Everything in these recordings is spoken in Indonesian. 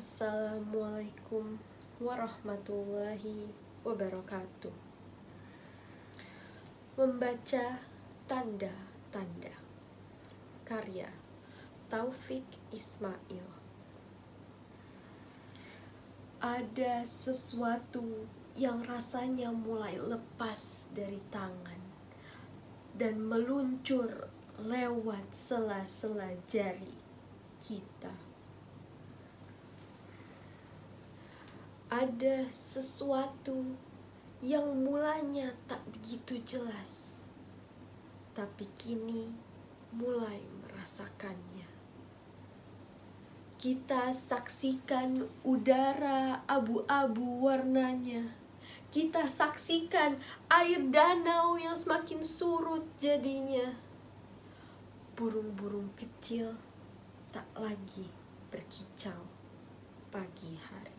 Assalamualaikum warahmatullahi wabarakatuh. Membaca tanda-tanda, karya Taufik Ismail. Ada sesuatu yang rasanya mulai lepas dari tangan dan meluncur lewat sela-sela jari kita. Ada sesuatu yang mulanya tak begitu jelas, tapi kini mulai merasakannya. Kita saksikan udara abu-abu warnanya. Kita saksikan air danau yang semakin surut jadinya. Burung-burung kecil tak lagi berkicau pagi hari.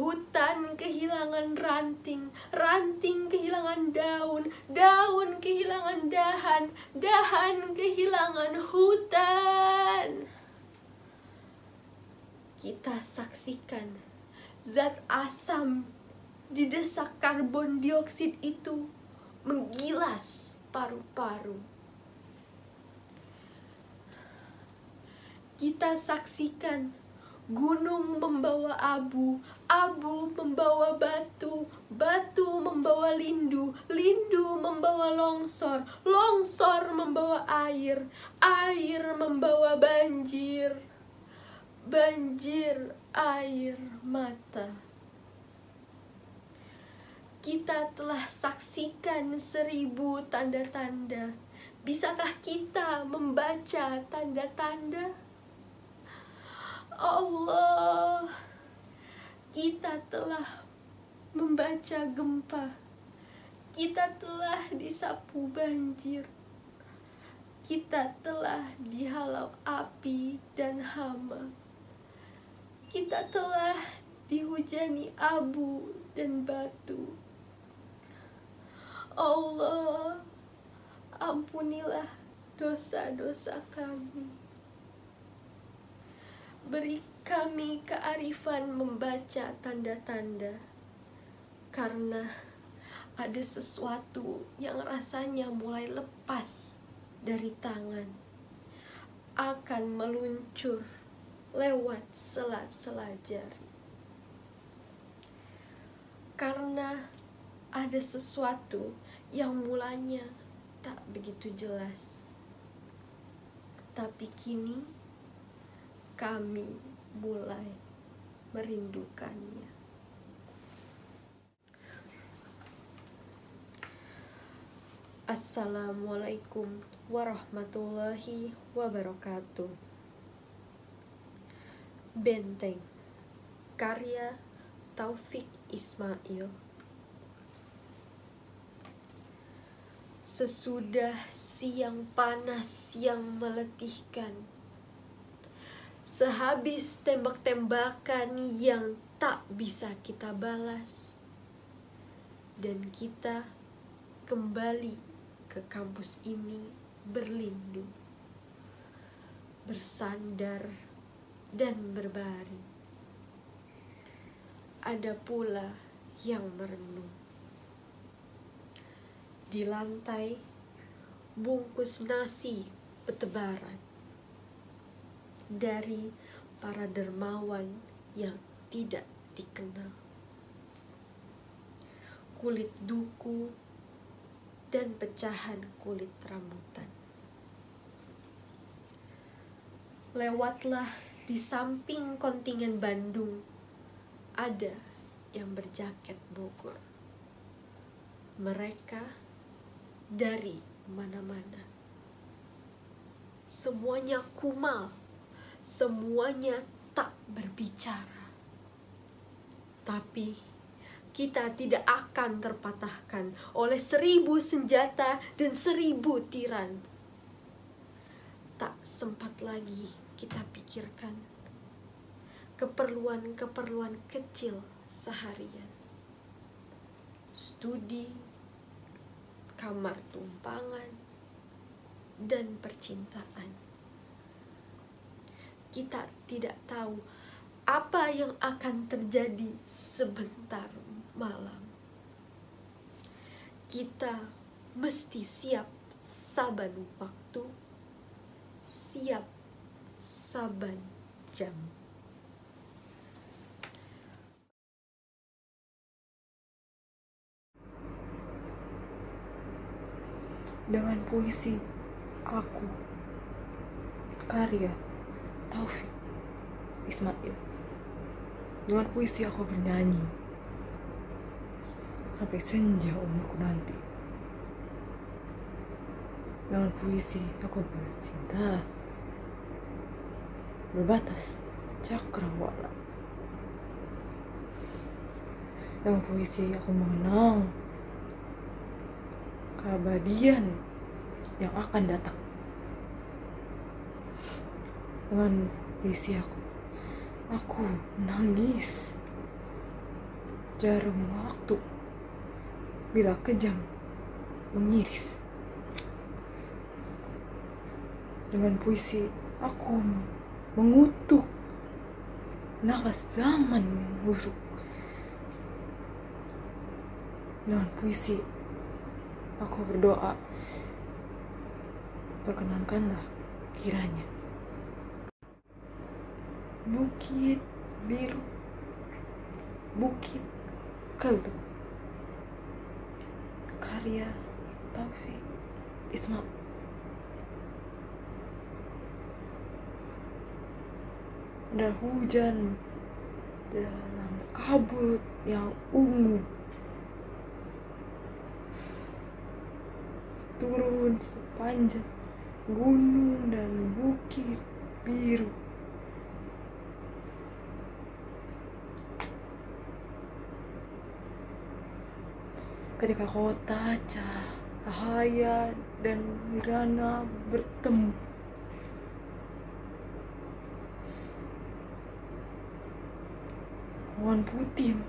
Hutan kehilangan ranting, ranting kehilangan daun, daun kehilangan dahan, dahan kehilangan hutan. Kita saksikan zat asam didesak karbon dioksida itu menggilas paru-paru. Kita saksikan gunung membawa abu, abu membawa batu, batu membawa lindu, lindu membawa longsor, longsor membawa air, air membawa banjir, banjir air mata. Kita telah saksikan 1000 tanda-tanda. Bisakah kita membaca tanda-tanda? Allah, kita telah membaca gempa, kita telah disapu banjir, kita telah dihalau api dan hama, kita telah dihujani abu dan batu. Allah, ampunilah dosa-dosa kami. Beri kami kearifan membaca tanda-tanda, karena ada sesuatu yang rasanya mulai lepas dari tangan, akan meluncur lewat sela-sela jari. Karena ada sesuatu yang mulanya tak begitu jelas, tapi kini kami mulai merindukannya. Assalamualaikum warahmatullahi wabarakatuh. Benteng, karya Taufik Ismail. Sesudah siang panas yang meletihkan, sehabis tembak-tembakan yang tak bisa kita balas, dan kita kembali ke kampus ini berlindung, bersandar, dan berbaring. Ada pula yang merenung. Di lantai, bungkus nasi bertebaran dari para dermawan yang tidak dikenal. Kulit duku dan pecahan kulit rambutan. Lewatlah di samping kontingen Bandung, ada yang berjaket Bogor. Mereka dari mana-mana. Semuanya kumal, semuanya tak berbicara. Tapi kita tidak akan terpatahkan oleh 1000 senjata dan 1000 tiran. Tak sempat lagi kita pikirkan keperluan-keperluan kecil seharian. Studi, kamar tumpangan, dan percintaan. kita tidak tahu apa yang akan terjadi sebentar malam. Kita mesti siap saban waktu, siap saban jam. Dengan puisi Aku, karya Taufik Ismail. Dengan puisi aku bernyanyi sampai senja umurku nanti. Dengan puisi aku bercinta, berbatas cakrawala. Dengan puisi aku mengenang keabadian yang akan datang. Dengan puisi aku menangis jarum waktu bila kejam mengiris. Dengan puisi aku mengutuk nafas zaman yang busuk. Dengan puisi aku berdoa, perkenankanlah kiranya bukit biru, bukit keluh. Karya Taufik Ismail. Ada hujan dalam kabut yang ungu, turun sepanjang gunung dan bukit biru. Ketika kota, cahaya dan nirana bertemu, awan putih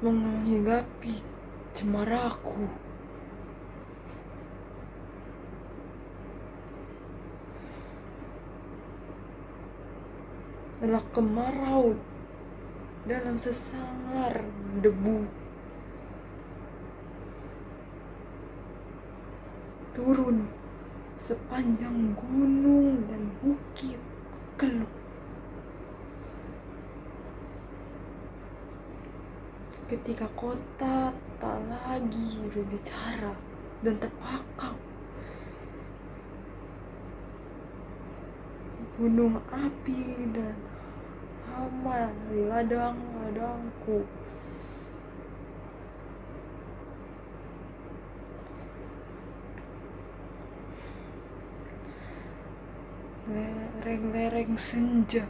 menghinggapi cemaraku. Adalah kemarau dalam sesangar debu, turun sepanjang gunung dan bukit keluh. Ketika kota tak lagi berbicara dan terpakau, gunung api dan hama di ladang-ladangku. Lereng-lereng senja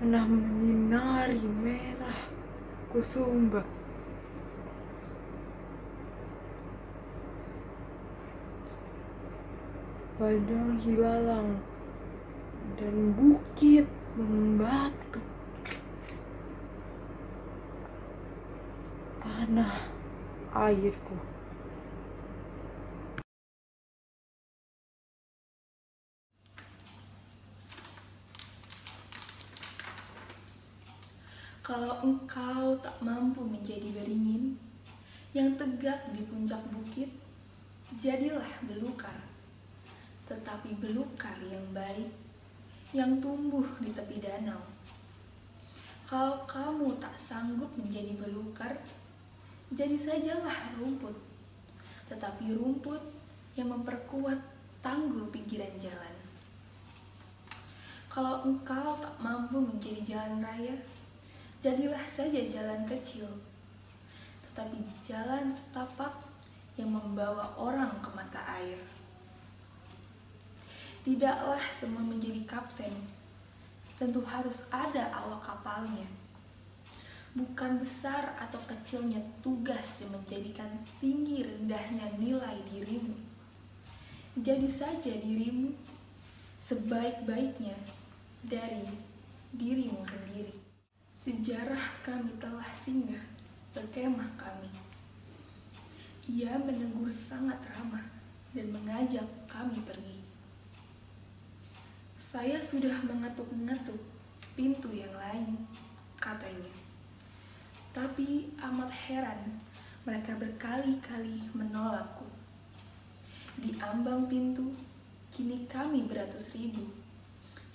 pernah menyinari merah kusumba. Padang hilalang dan bukit membatu. Tanah airku. Kalau engkau tak mampu menjadi beringin yang tegak di puncak bukit, jadilah belukar. Tetapi belukar yang baik, yang tumbuh di tepi danau. Kalau kamu tak sanggup menjadi belukar, jadi sajalah rumput. Tetapi rumput yang memperkuat tanggul pinggiran jalan. Kalau engkau tak mampu menjadi jalan raya, jadilah saja jalan kecil, tetapi jalan setapak yang membawa orang ke mata air. Tidaklah semua menjadi kapten, tentu harus ada awak kapalnya. Bukan besar atau kecilnya tugas yang menjadikan tinggi rendahnya nilai dirimu. Jadi saja dirimu sebaik-baiknya dari dirimu sendiri. Sejarah kami telah singgah berkemah kami. Ia menegur sangat ramah dan mengajak kami pergi. Saya sudah mengetuk-ngetuk pintu yang lain, katanya. Tapi amat heran, mereka berkali-kali menolakku. Di ambang pintu, kini kami beratus ribu,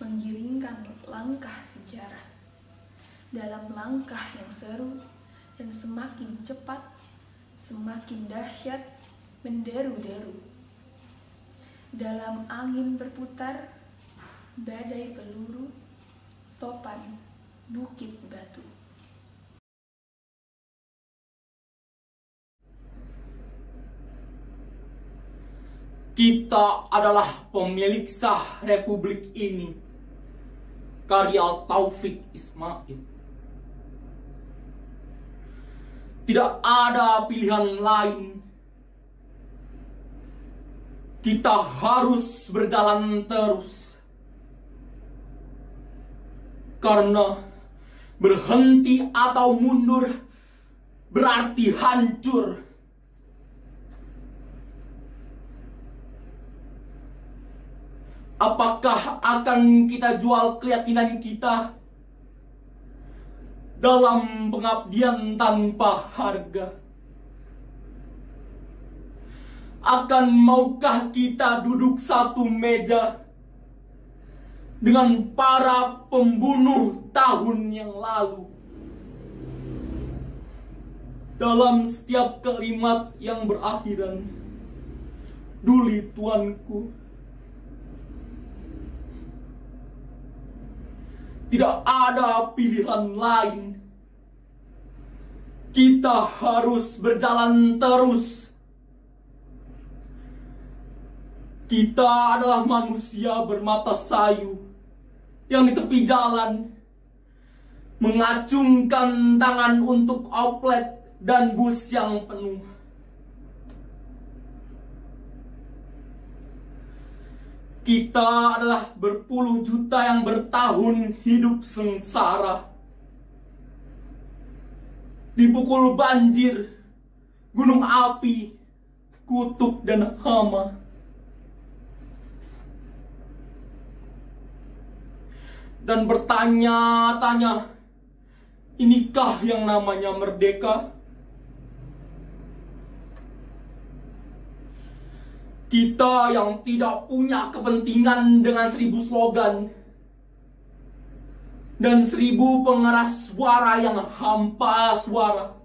menggiringkan langkah sejarah. Dalam langkah yang seru, dan semakin cepat, semakin dahsyat, menderu-deru. Dalam angin berputar, badai peluru, topan, bukit batu. Kita adalah pemilik sah republik ini. Karya Taufik Ismail. Tidak ada pilihan lain. Kita harus berjalan terus. Karena berhenti atau mundur berarti hancur. Apakah akan kita jual keyakinan kita dalam pengabdian tanpa harga? Akan maukah kita duduk satu meja dengan para pembunuh tahun yang lalu? Dalam setiap kalimat yang berakhiran, "Duli tuanku", tidak ada pilihan lain. Kita harus berjalan terus. Kita adalah manusia bermata sayu yang di tepi jalan mengacungkan tangan untuk oplet dan bus yang penuh. Kita adalah berpuluh juta yang bertahun hidup sengsara. Dipukul banjir, gunung api, kutuk dan hama. Dan bertanya-tanya, inikah yang namanya merdeka? Kita yang tidak punya kepentingan dengan 1000 slogan dan 1000 pengeras suara yang hampa suara.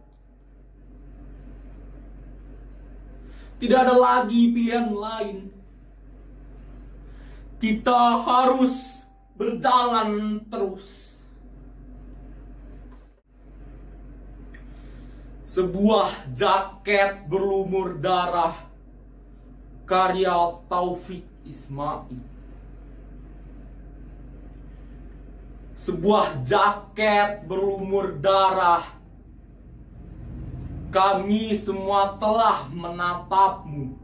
Tidak ada lagi pilihan lain. Kita harus berjalan terus. Sebuah jaket berlumur darah karya Taufik Ismail. Sebuah jaket berlumur darah. Kami semua telah menatapmu,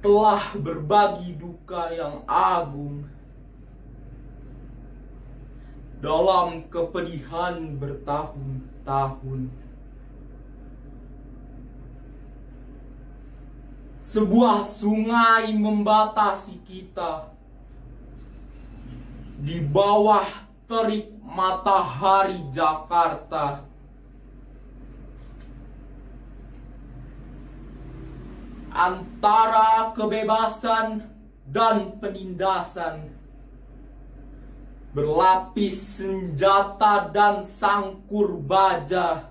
telah berbagi duka yang agung. Dalam kepedihan bertahun-tahun, sebuah sungai membatasi kita. Di bawah terik matahari Jakarta, antara kebebasan dan penindasan, berlapis senjata dan sangkur baja,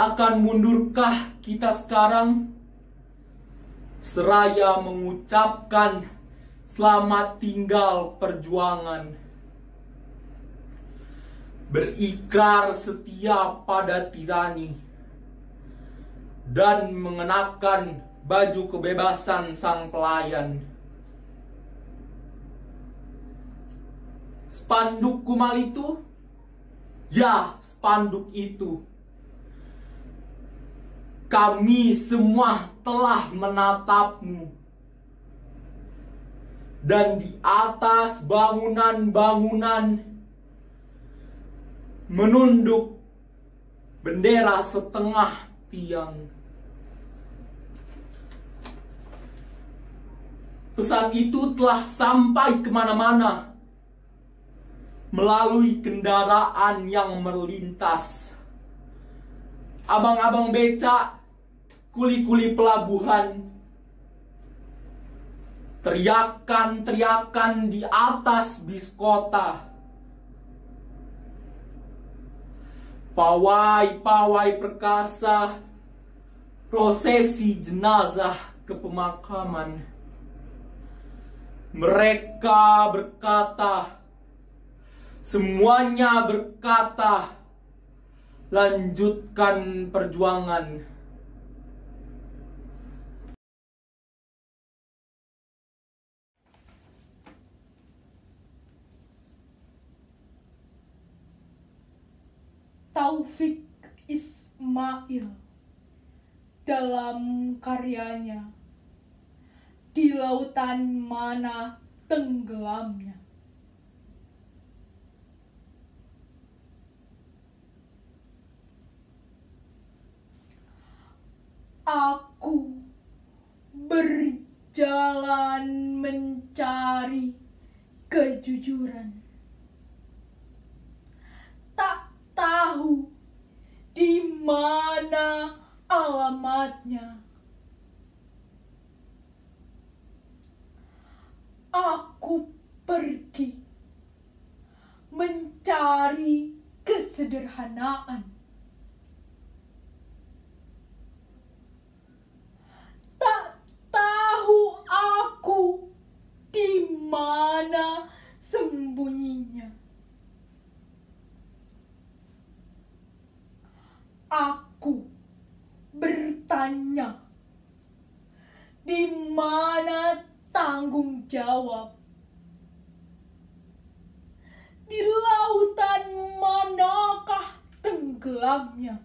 akan mundurkah kita sekarang? Seraya mengucapkan selamat tinggal perjuangan, berikrar setia pada tirani, dan mengenakan baju kebebasan sang pelayan. Spanduk Kumal itu? Ya, spanduk itu. Kami semua telah menatapmu. Dan di atas bangunan-bangunan menunduk bendera setengah tiang. pesan itu telah sampai kemana-mana melalui kendaraan yang melintas. Abang-abang becak, kuli-kuli pelabuhan, teriakan-teriakan di atas bis kota, pawai-pawai perkasa, prosesi jenazah ke pemakaman. Mereka berkata, semuanya berkata, lanjutkan perjuangan. Taufik Ismail dalam karyanya "Di Lautan Mana Tenggelamnya". Aku berjalan mencari kejujuran, tahu di mana alamatnya. Aku pergi mencari kesederhanaan, tak tahu aku di mana sembunyinya. Aku bertanya, di mana tanggung jawab? Di lautan manakah tenggelamnya?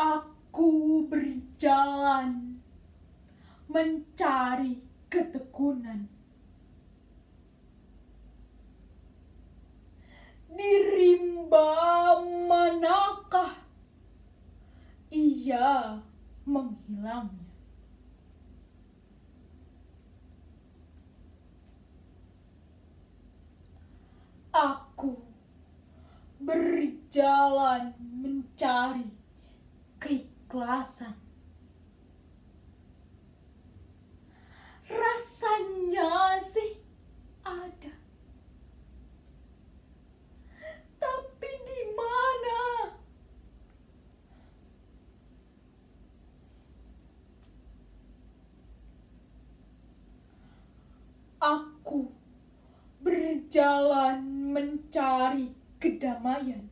Aku berjalan mencari ketekunan. Di rimba manakah ia menghilangnya? Aku berjalan mencari keikhlasan. Rasanya sih ada, tapi di mana? Aku berjalan mencari kedamaian.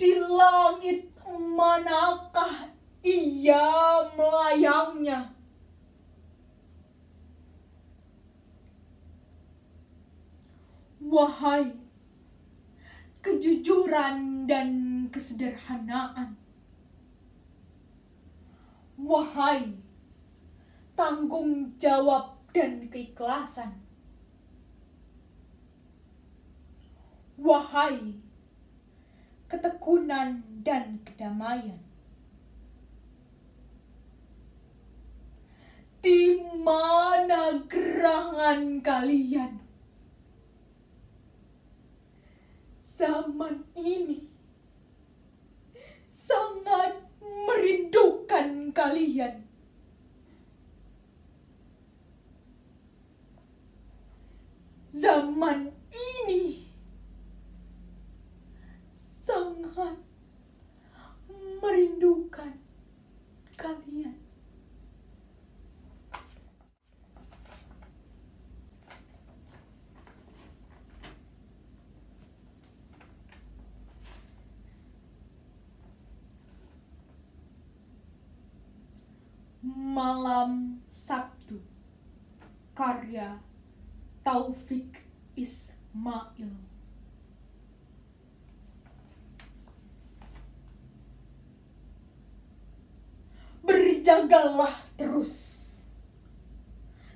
Di langit manakah ia melayangnya? Wahai kejujuran dan kesederhanaan, wahai tanggung jawab dan keikhlasan, wahai ketekunan dan kedamaian, di mana gerangan kalian? Zaman ini sangat merindukan kalian. Zaman ini sangat merindukan kalian. Malam Sabtu, karya Taufik Ismail. Berjagalah terus,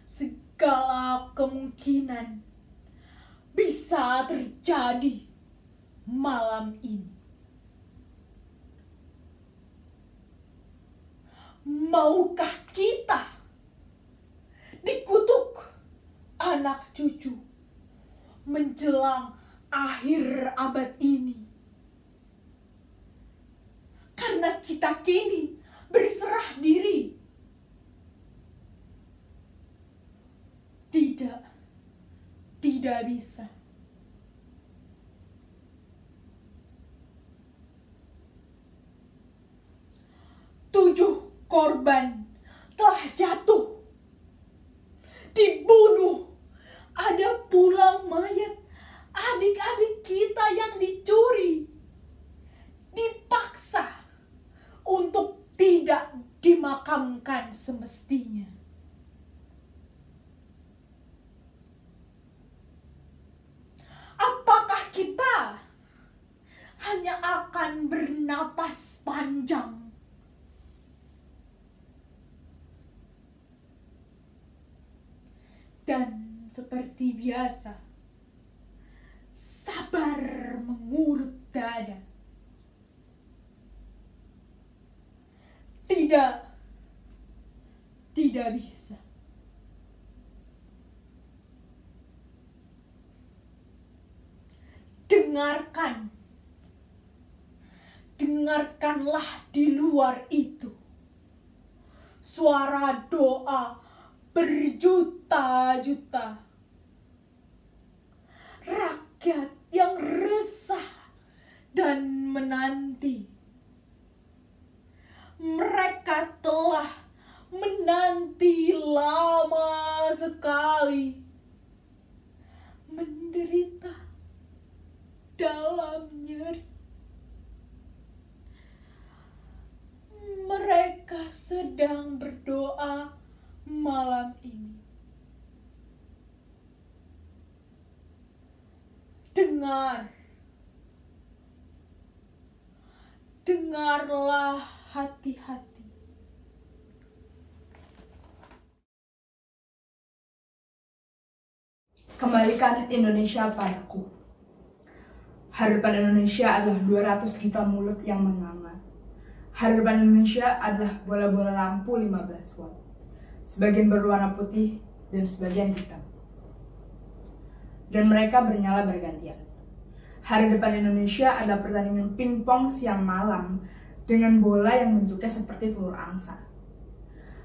segala kemungkinan bisa terjadi malam ini. Maukah kita dikutuk anak cucu menjelang akhir abad ini? Karena kita kini berserah diri, tidak bisa. Tujuh korban telah jatuh, dibunuh. Ada pula mayat adik-adik kita yang dicuri, dipaksa untuk tidak dimakamkan semestinya. Apakah kita hanya akan bernapas panjang? Dan seperti biasa, sabar mengurut dada. Tidak bisa. Dengarkanlah di luar itu suara doa berjuta-juta rakyat yang resah dan menanti. Mereka telah menanti lama sekali, menderita dalam nyeri. Mereka sedang berdoa malam ini. Dengarlah hati-hati. Kembalikan Indonesia padaku. Harapan Indonesia adalah 200 juta mulut yang menganga. Harapan Indonesia adalah bola-bola lampu 15 watt. Sebagian berwarna putih dan sebagian hitam. Dan mereka bernyala bergantian. Hari depan Indonesia ada pertandingan pingpong siang malam dengan bola yang bentuknya seperti telur angsa.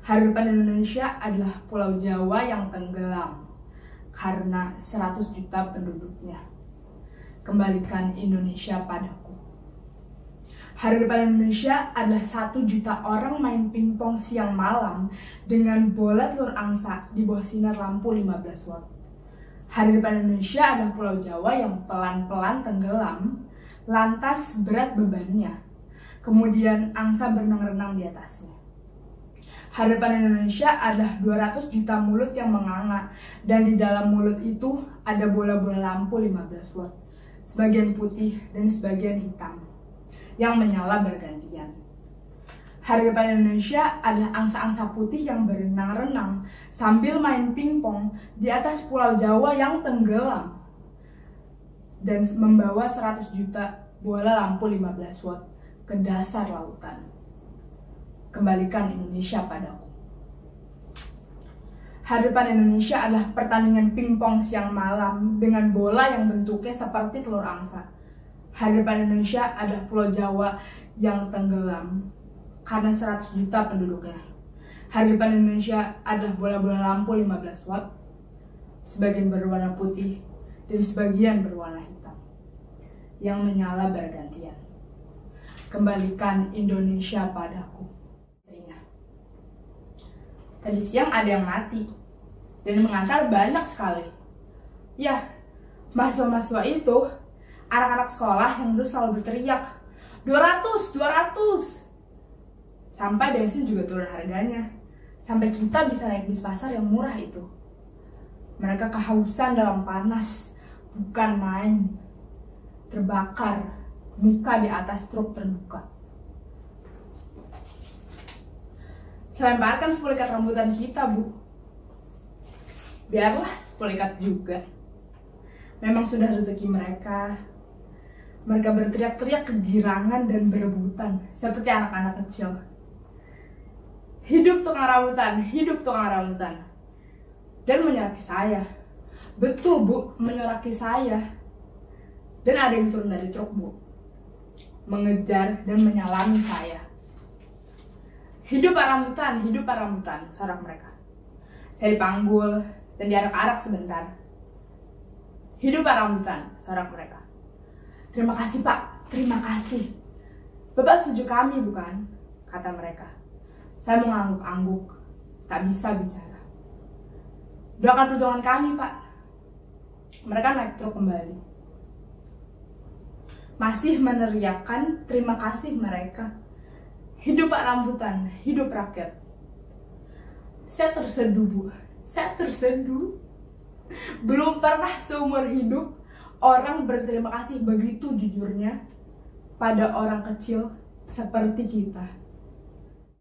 Hari depan Indonesia adalah Pulau Jawa yang tenggelam karena 100 juta penduduknya. Kembalikan Indonesia padaku. Hari depan Indonesia adalah 1 juta orang main pingpong siang malam dengan bola telur angsa di bawah sinar lampu 15 watt. Hari depan Indonesia adalah Pulau Jawa yang pelan-pelan tenggelam, lantas berat bebannya, kemudian angsa berenang-renang di atasnya. Hari depan Indonesia adalah 200 juta mulut yang menganga, dan di dalam mulut itu ada bola-bola lampu 15 watt, sebagian putih dan sebagian hitam, yang menyala bergantian. Hari depan Indonesia adalah angsa-angsa putih yang berenang-renang sambil main pingpong di atas Pulau Jawa yang tenggelam dan membawa 100 juta bola lampu 15 watt ke dasar lautan. Kembalikan Indonesia padaku. Hari depan Indonesia adalah pertandingan pingpong siang malam dengan bola yang bentuknya seperti telur angsa. Hari depan Indonesia adalah Pulau Jawa yang tenggelam karena 100 juta penduduknya. Hari depan Indonesia adalah bola-bola lampu 15 watt, sebagian berwarna putih dan sebagian berwarna hitam, yang menyala bergantian. Kembalikan Indonesia padaku. Tadi siang ada yang mati dan mengantar banyak sekali. Ya, mahasiswa-mahasiswa itu anak-anak sekolah yang dulu selalu berteriak 200, 200, sampai bensin juga turun harganya, sampai kita bisa naik bis pasar yang murah itu. Mereka kehausan dalam panas, bukan main, terbakar, muka di atas truk terbuka. Selemparkan 10 ikat rambutan kita, Bu. Biarlah 10 ikat juga. Memang sudah rezeki mereka. Mereka berteriak-teriak kegirangan dan berebutan seperti anak-anak kecil. Hidup tukang rambutan, hidup tukang rambutan. Dan menyoraki saya. Betul, Bu, menyoraki saya. Dan ada yang turun dari truk, Bu, mengejar dan menyalami saya. Hidup rambutan, hidup rambutan, sorak mereka. Saya dipanggul dan diarak-arak sebentar. Hidup rambutan, sorak mereka. Terima kasih, Pak, terima kasih. Bapak setuju kami, bukan? Kata mereka. Saya mengangguk-angguk, tak bisa bicara. Doakan perjuangan kami, Pak. Mereka naik truk kembali. Masih meneriakkan terima kasih mereka. Hidup Pak Rambutan, hidup rakyat. Saya terseduh, Bu. Saya terseduh. Belum pernah seumur hidup orang berterima kasih begitu jujurnya pada orang kecil seperti kita.